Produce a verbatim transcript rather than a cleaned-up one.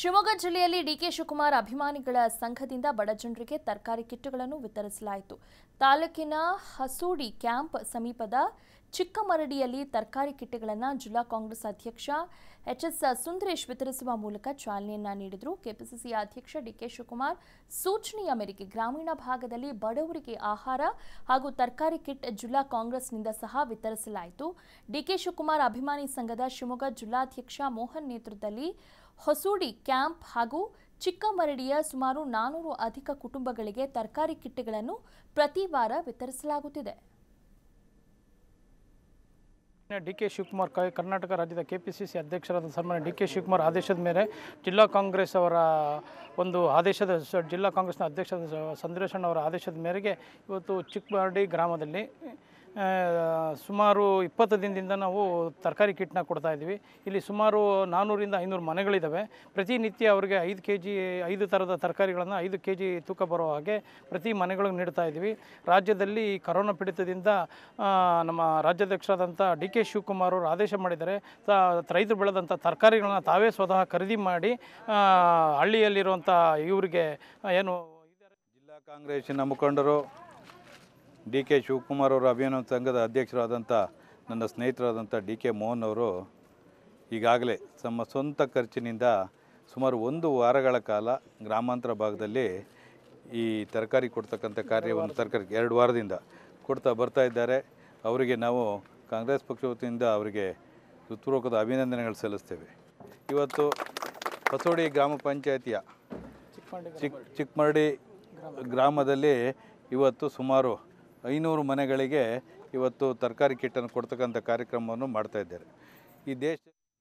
ಶಿವಮೊಗ್ಗ ಜಿಲ್ಲೆಯಲ್ಲಿ D K Shivakumar ಅಭಿಮಾನಿಗಳ ಸಂಘದಿಂದ ಬಡ ಜನರಿಗೆ ತರಕಾರಿ ಕಿಟ್ಟುಗಳನ್ನು ವಿತರಿಸಲಾಯಿತು. ತಾಲೂಕಿನ ಹಸೂಡಿ ಕ್ಯಾಂಪ್ ಸಮೀಪದ ಚಿಕ್ಕಮರಡಿಯಲ್ಲಿ ತರಕಾರಿ ಕಿಟ್ಟುಗಳನ್ನು ಜಿಲ್ಲಾ ಕಾಂಗ್ರೆಸ್ ಅಧ್ಯಕ್ಷ ಎಚ್ ಎಸ್ ಸುಂದರೇಶ್ ವಿತರಿಸುವ ಮೂಲಕ ಚಾಲನೆಯನ್ನು ನೀಡಿದರು. ಕೆ ಪಿ ಸಿ ಸಿ ಅಧ್ಯಕ್ಷ ಡಿ ಕೆ ಶಿವಕುಮಾರ್ ಸೂಚನೆಯ ಮೇರೆಗೆ ಗ್ರಾಮೀಣ ಭಾಗದಲ್ಲಿ ಬಡವರಿಗೆ ಆಹಾರ ಹಾಗೂ ತರಕಾರಿ ಕಿಟ್ ಜಿಲ್ಲಾ ಕಾಂಗ್ರೆಸ್ನಿಂದ ಸಹ ವಿತರಿಸಲಾಯಿತು. ಡಿ ಕೆ ಶಿವಕುಮಾರ್ ಅಭಿಮಾನಿ ಸಂಘದ ಶಿವಮೊಗ್ಗ ಜಿಲ್ಲಾಧ್ಯಕ್ಷ ಮೋಹನ್ ನೇತೃತ್ವದಲ್ಲಿ ಹೊಸೂಡಿ ಕ್ಯಾಂಪ್ ಹಾಗೂ ಚಿಕ್ಕಮರಡಿಯ ಸುಮಾರು ನಾನೂರು ಅಧಿಕ ಕುಟುಂಬಗಳಿಗೆ ತರಕಾರಿ ಕಿಟ್ಗಳನ್ನು ಪ್ರತಿ ವಾರ ವಿತರಿಸಲಾಗುತ್ತಿದೆ. ಡಿ ಕೆ ಶಿವಕುಮಾರ್ ಕರ್ನಾಟಕ ರಾಜ್ಯದ ಕೆ ಪಿ ಸಿ ಸಿ ಅಧ್ಯಕ್ಷರಾದ ಸನ್ಮಾನ್ಯ ಡಿ ಕೆ ಶಿವಕುಮಾರ್ ಆದೇಶದ ಮೇಲೆ ಜಿಲ್ಲಾ ಕಾಂಗ್ರೆಸ್ ಅವರ ಒಂದು ಆದೇಶದ ಜಿಲ್ಲಾ ಕಾಂಗ್ರೆಸ್ನ ಅಧ್ಯಕ್ಷ ಸಂದ್ರೇಶಣ್ಣ ಅವರ ಆದೇಶದ ಮೇರೆಗೆ ಇವತ್ತು ಚಿಕ್ಕಮರಡಿ ಗ್ರಾಮದಲ್ಲಿ ಸುಮಾರು ಇಪ್ಪತ್ತು ದಿನದಿಂದ ನಾವು ತರಕಾರಿ ಕಿಟ್ನ ಕೊಡ್ತಾ ಇದ್ದೀವಿ. ಇಲ್ಲಿ ಸುಮಾರು ನಾನ್ನೂರಿಂದ ಐನೂರು ಮನೆಗಳಿದ್ದಾವೆ. ಪ್ರತಿನಿತ್ಯ ಅವರಿಗೆ ಐದು ಕೆ ಜಿ ಐದು ಥರದ ತರಕಾರಿಗಳನ್ನು ಐದು ಕೆ ಜಿ ತೂಕ ಬರೋ ಹಾಗೆ ಪ್ರತಿ ಮನೆಗಳಿಗೆ ನೀಡ್ತಾ ಇದ್ದೀವಿ. ರಾಜ್ಯದಲ್ಲಿ ಕರೋನಾ ಪೀಡಿತದಿಂದ ನಮ್ಮ ರಾಜ್ಯಾಧ್ಯಕ್ಷರಾದಂಥ ಡಿ ಕೆ ಶಿವಕುಮಾರ್ ಅವರು ಆದೇಶ ಮಾಡಿದ್ದಾರೆ. ರೈತರು ಬೆಳೆದಂಥ ತರಕಾರಿಗಳನ್ನು ತಾವೇ ಸ್ವತಃ ಖರೀದಿ ಮಾಡಿ ಹಳ್ಳಿಯಲ್ಲಿರುವಂಥ ಇವರಿಗೆ ಏನು ಜಿಲ್ಲಾ ಕಾಂಗ್ರೆಸ್ಸಿನ ಮುಖಂಡರು ಡಿ ಕೆ ಶಿವಕುಮಾರ್ ಅವರು ಅಭಿಮಾನಿ ಸಂಘದ ಅಧ್ಯಕ್ಷರಾದಂಥ ನನ್ನ ಸ್ನೇಹಿತರಾದಂಥ ಡಿ ಕೆ ಮೋಹನ್ ಅವರು ಈಗಾಗಲೇ ತಮ್ಮ ಸ್ವಂತ ಖರ್ಚಿನಿಂದ ಸುಮಾರು ಒಂದು ವಾರಗಳ ಕಾಲ ಗ್ರಾಮಾಂತರ ಭಾಗದಲ್ಲಿ ಈ ತರಕಾರಿ ಕೊಡ್ತಕ್ಕಂಥ ಕಾರ್ಯವನ್ನು ತರಕಾರಿ ಎರಡು ವಾರದಿಂದ ಕೊಡ್ತಾ ಬರ್ತಾ ಇದ್ದಾರೆ. ಅವರಿಗೆ ನಾವು ಕಾಂಗ್ರೆಸ್ ಪಕ್ಷ ವತಿಯಿಂದ ಅವರಿಗೆ ಹೃತ್ಪೂರ್ವಕದ ಅಭಿನಂದನೆಗಳು ಸಲ್ಲಿಸ್ತೇವೆ. ಇವತ್ತು ಹೊಸೋಡಿ ಗ್ರಾಮ ಪಂಚಾಯಿತಿಯ ಚಿಕ್ ಚಿಕ್ಕಮರಡಿ ಗ್ರಾಮದಲ್ಲಿ ಇವತ್ತು ಸುಮಾರು ಐನೂರು ಮನೆಗಳಿಗೆ ಇವತ್ತು ತರಕಾರಿ ಕಿಟ್ಟನ್ನು ಕೊಡ್ತಕ್ಕಂಥ ಕಾರ್ಯಕ್ರಮವನ್ನು ಮಾಡ್ತಾಯಿದ್ದಾರೆ. ಈ ದೇಶ